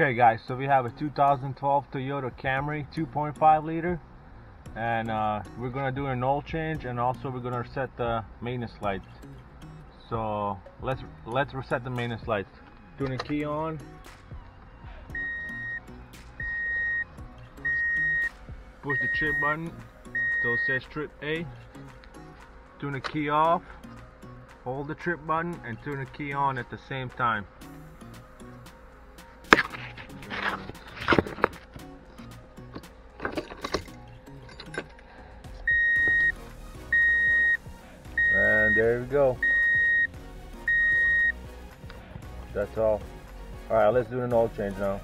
Okay guys, so we have a 2012 Toyota Camry 2.5 liter, and we're gonna do an oil change, and also we're gonna reset the maintenance lights. So let's reset the maintenance lights. Turn the key on, push the trip button till it says trip A, turn the key off, hold the trip button and turn the key on at the same time. And there we go. That's all. Alright, let's do an oil change now.